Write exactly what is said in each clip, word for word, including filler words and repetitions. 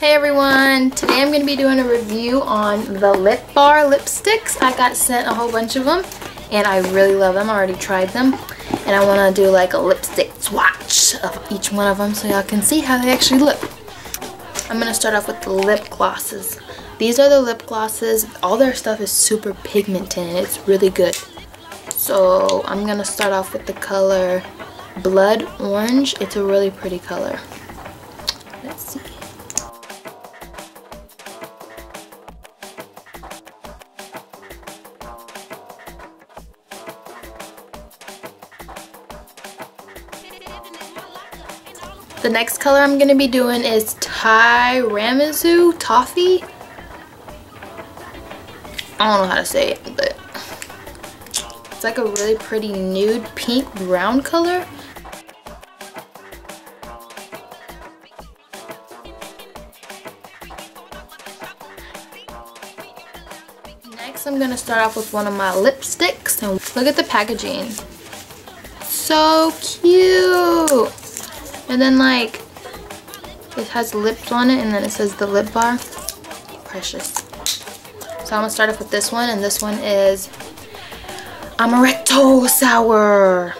Hey everyone, today I'm going to be doing a review on the Lip Bar lipsticks. I got sent a whole bunch of them and I really love them. I already tried them and I want to do like a lipstick swatch of each one of them so y'all can see how they actually look. I'm going to start off with the lip glosses. These are the lip glosses. All their stuff is super pigmented and it's really good. So I'm going to start off with the color Blood Orange. It's a really pretty color. Let's see. The next color I'm going to be doing is Tiramisu Toffee. I don't know how to say it, but it's like a really pretty nude pink brown color. Next, I'm going to start off with one of my lipsticks. And look at the packaging. So cute! And then like, it has lips on it and then it says the Lip Bar. Precious. So I'm going to start off with this one, and this one is Amaretto Sour.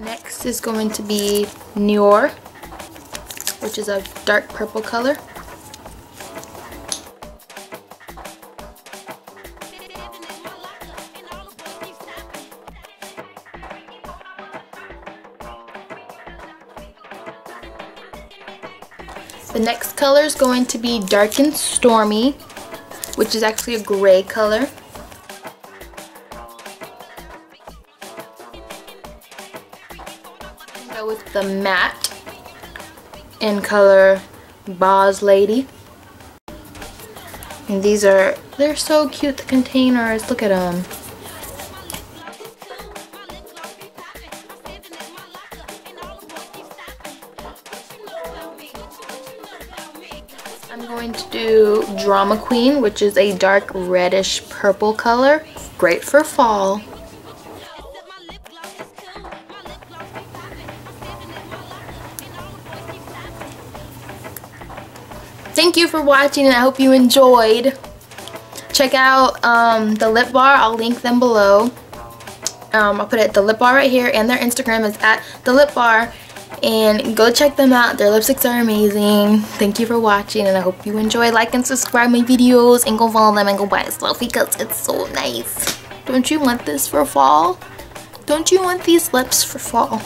Next is going to be Nior, which is a dark purple color. The next color is going to be Dark and Stormy, which is actually a gray color. I'm gonna go with the matte in color Boss Lady, and these are they're so cute, the containers, look at them. I'm going to do Drama Queen, which is a dark reddish purple color, great for fall. Thank you for watching and I hope you enjoyed. Check out um, the Lip Bar. I'll link them below. Um, I'll put it the Lip Bar right here, and their Instagram is at the Lip Bar. And go check them out. Their lipsticks are amazing. Thank you for watching and I hope you enjoy. Like and subscribe my videos and go follow them and go buy stuff because it's so nice. Don't you want this for fall? Don't you want these lips for fall?